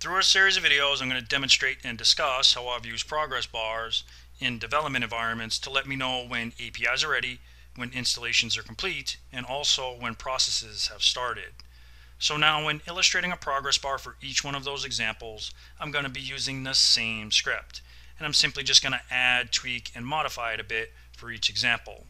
Through a series of videos, I'm going to demonstrate and discuss how I've used progress bars in development environments to let me know when APIs are ready, when installations are complete, and also when processes have started. So now when illustrating a progress bar for each one of those examples, I'm going to be using the same script, and I'm simply just going to add, tweak, and modify it a bit for each example.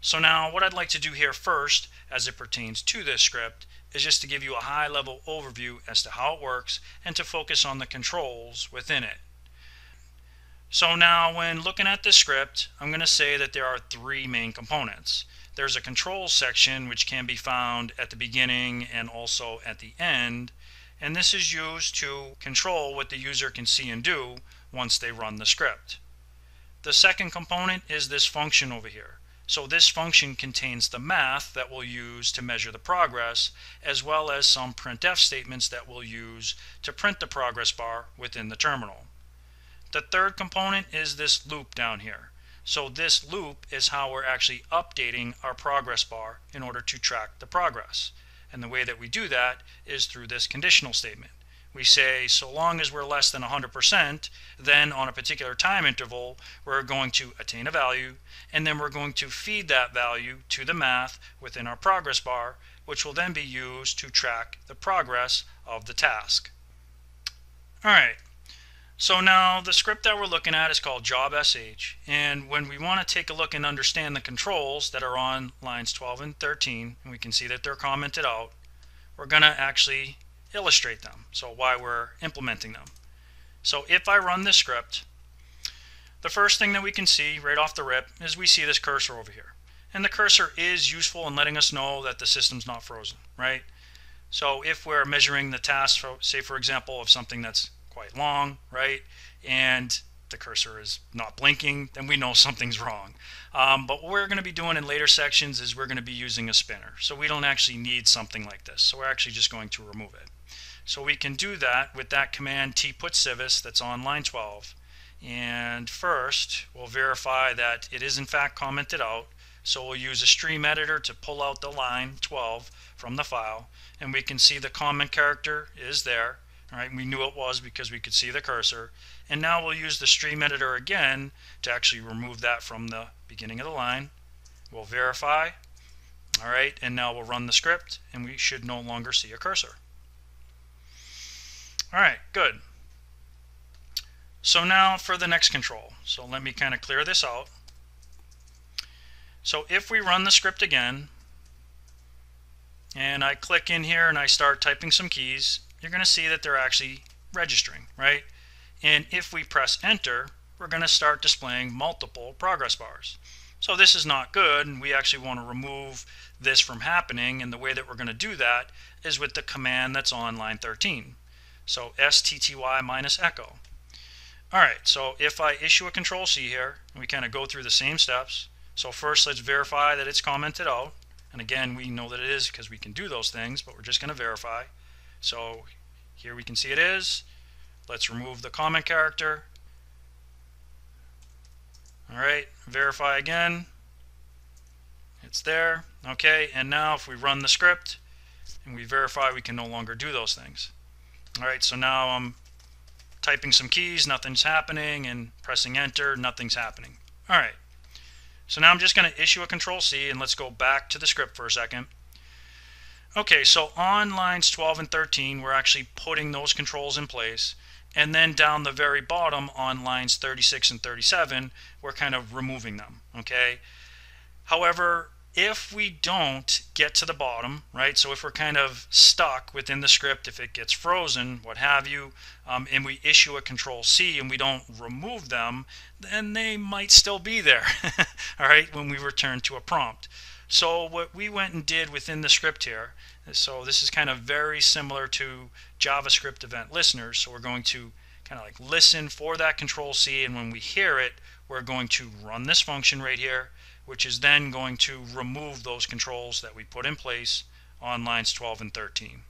So now what I'd like to do here first, as it pertains to this script, is just to give you a high-level overview as to how it works and to focus on the controls within it. So now when looking at this script, I'm going to say that there are three main components. There's a controls section which can be found at the beginning and also at the end, and this is used to control what the user can see and do once they run the script. The second component is this function over here. So this function contains the math that we'll use to measure the progress, as well as some printf statements that we'll use to print the progress bar within the terminal. The third component is this loop down here. So this loop is how we're actually updating our progress bar in order to track the progress. And the way that we do that is through this conditional statement. We say, so long as we're less than 100%, then on a particular time interval, we're going to attain a value, and then we're going to feed that value to the math within our progress bar, which will then be used to track the progress of the task. All right. So now the script that we're looking at is called job.sh, and when we want to take a look and understand the controls that are on lines 12 and 13, and we can see that they're commented out, we're going to actually illustrate them, so why we're implementing them. So if I run this script, the first thing that we can see right off the rip is we see this cursor over here. And the cursor is useful in letting us know that the system's not frozen, right? So if we're measuring the task, say for example, of something that's quite long, right, and the cursor is not blinking, then we know something's wrong. But what we're going to be doing in later sections is we're going to be using a spinner. So we don't actually need something like this. So we're actually just going to remove it. So we can do that with that command tput civis that's on line 12. And first, we'll verify that it is in fact commented out. So we'll use a stream editor to pull out the line 12 from the file. And we can see the comment character is there. All right, we knew it was because we could see the cursor. And now we'll use the stream editor again to actually remove that from the beginning of the line. We'll verify. All right, and now we'll run the script, and we should no longer see a cursor. All right, good. So now for the next control. So let me kind of clear this out. So if we run the script again, and I click in here and I start typing some keys, you're going to see that they're actually registering, right? And if we press enter, we're going to start displaying multiple progress bars. So this is not good, and we actually want to remove this from happening, and the way that we're going to do that is with the command that's on line 13. So stty minus echo. All right, so if I issue a control C here, we kind of go through the same steps. So first, let's verify that it's commented out. And again, we know that it is because we can do those things, but we're just going to verify. So here we can see it is. Let's remove the comment character. All right, verify again. It's there. Okay, and now if we run the script and we verify, we can no longer do those things. All right, so now I'm typing some keys, nothing's happening, and pressing enter, nothing's happening. All right, so now I'm just going to issue a control C, and let's go back to the script for a second. Okay, so on lines 12 and 13, we're actually putting those controls in place. And then down the very bottom on lines 36 and 37, we're kind of removing them, okay? However, if we don't get to the bottom, right, so if we're kind of stuck within the script, if it gets frozen, what have you, and we issue a control C and we don't remove them, then they might still be there, all right, when we return to a prompt. So what we went and did within the script here, so this is kind of very similar to JavaScript event listeners. So we're going to kind of like listen for that control C, and when we hear it, we're going to run this function right here, which is then going to remove those controls that we put in place on lines 12 and 13.